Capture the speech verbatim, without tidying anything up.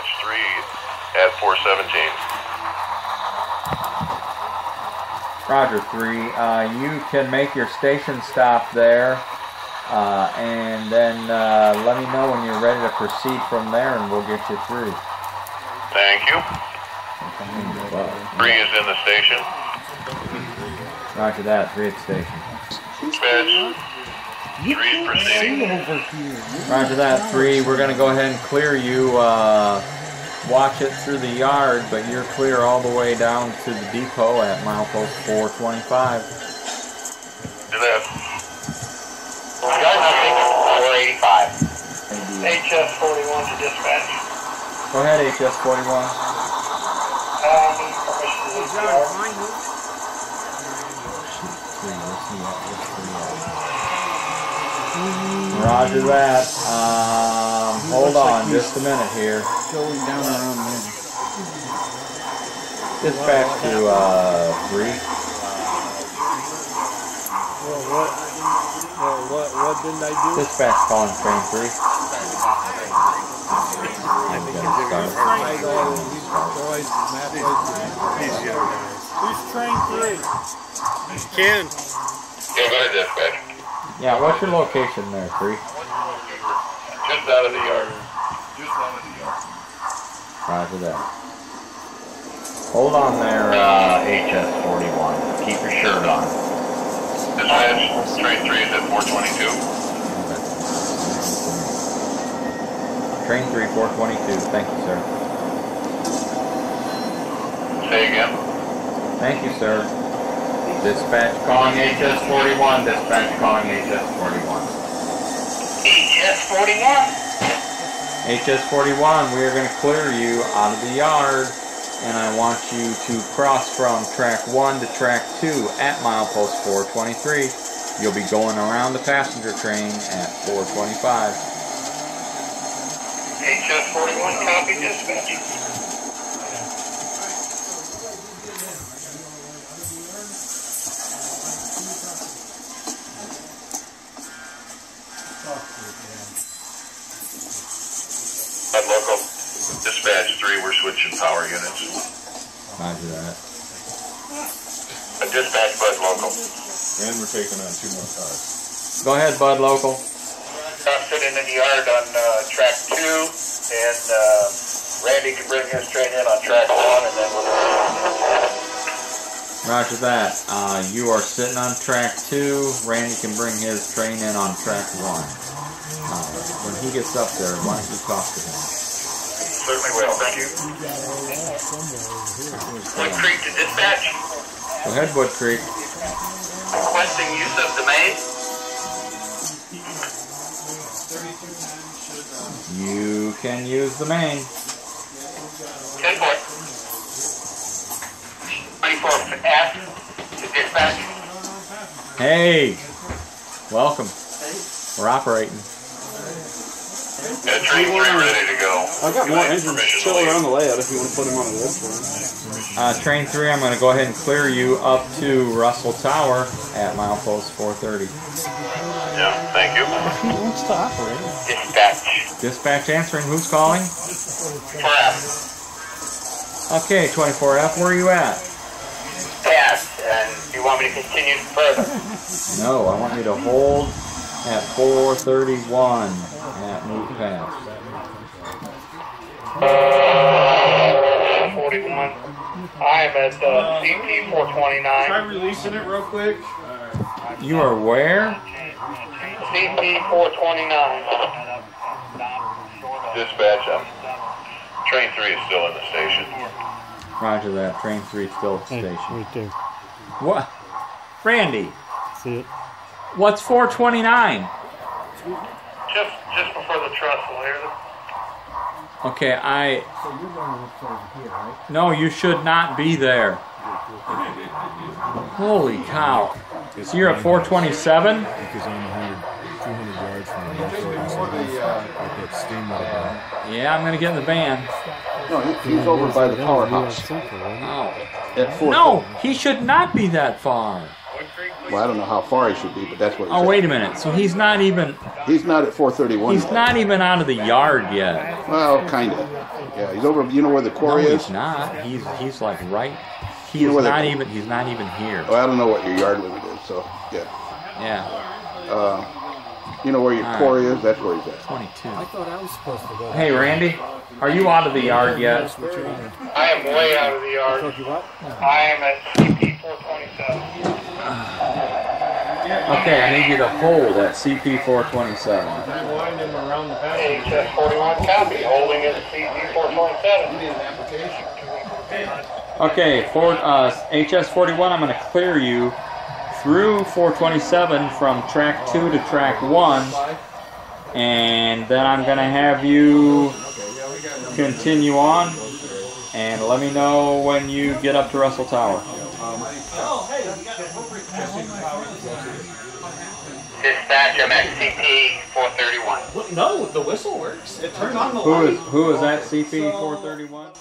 Branch three at four seventeen. Roger, three. Uh, you can make your station stop there, uh, and then uh, let me know when you're ready to proceed from there, and we'll get you through. Thank you. Three is in the station. Roger that, three at the station. Dispatch, three's proceeding. Roger that, three. We're going to go ahead and clear you. Uh, watch it through the yard, but you're clear all the way down to the depot at milepost four twenty-five. Do that. four eighty-five. H S forty-one to dispatch. Go ahead, H S forty-one. Uh, Roger that. Um, hold on just a minute here. Dispatch to uh, three. Well, what? Well, what? What didn't I do? Dispatch calling train three. I'm going to start. Who's train three? Ken. Yeah, go ahead, dispatch. Yeah, what's your location there, three? Just out of the yard. Just out of the yard. Roger that. Hold on there, uh, H S forty-one. Keep your shirt on. Dispatch, train three is at four twenty-two. Train three, four twenty-two. Thank you, sir. Say again. Thank you, sir. Dispatch calling H S forty-one. Dispatch calling H S forty-one. H S forty-one. H S forty-one, we are going to clear you out of the yard, and I want you to cross from track one to track two at milepost four twenty-three. You'll be going around the passenger train at four twenty-five. H S forty-one, copy, dispatch. At local dispatch three, we're switching power units. Roger that. A dispatch, Bud Local. And we're taking on two more cars. Go ahead, Bud Local. I'm sitting in the yard on uh, track two, and uh, Randy can bring his train in on track one, and then we'll... Roger that. Uh, you are sitting on track two. Randy can bring his train in on track one. Uh, when he gets up there, why don't you talk to him? Certainly will. Thank you. Wood Creek to dispatch. Go ahead, Wood Creek. Requesting use of domain. You can use the main. ten four. twenty-four F to dispatch. Hey! Welcome. We're operating. Yeah, train three ready to go. I've got more engines still around the layout if you want to put them on the list. Uh, train three, I'm going to go ahead and clear you up to Russell Tower at milepost four thirty. Yeah, thank you. Who wants to operate? Dispatch. Dispatch answering. Who's calling? twenty-four F. Okay, twenty-four F, where are you at? Pass, and do you want me to continue further? No, I want you to hold at four thirty-one. At move past. Uh, forty-one. I am at uh, C P four twenty-nine. Try releasing it real quick. Uh, you are where? C P four twenty-nine. Dispatch up. Train three is still in the station. Roger that. Train three is still at the station. Right there. What? Randy. See it. What's four twenty-nine? Just, just before the trestle here. Okay, I... So you're going to over here, right? No, you should not be there. Holy cow. So you're at four twenty-seven? Because I'm one hundred, two hundred yards from the house. Yeah, I'm going to get in the van. No, he's over by the powerhouse. Oh. No, he should not be that far. Well, I don't know how far he should be, but that's what. Oh, wait a minute. So he's not even. He's not at four thirty-one. He's yet. Not even out of the yard yet. Well, kind of. Yeah, he's over. You know where the quarry no, is? He's not. He's he's like right. He's you know not even. He's not even here. Well, I don't know what your yard limit is. So yeah. Yeah. Uh, you know where your All quarry right. is? That's where he's at. twenty-two. I thought I was supposed to go. Hey, Randy. Are you out of the yard yet? I am way out of the yard. I am at C P four twenty-seven. Okay, I need you to hold at C P four twenty-seven. I'm winding around the H S forty-one copy, holding at C P four twenty-seven. Okay, for, uh, H S forty-one, I'm going to clear you through four twenty-seven from track two to track one, and then I'm going to have you continue on, and let me know when you get up to Russell Tower. Dispatch, I'm at C P four thirty-one. No, the whistle works. It turns on the light. Who is, who is at C P four thirty-one?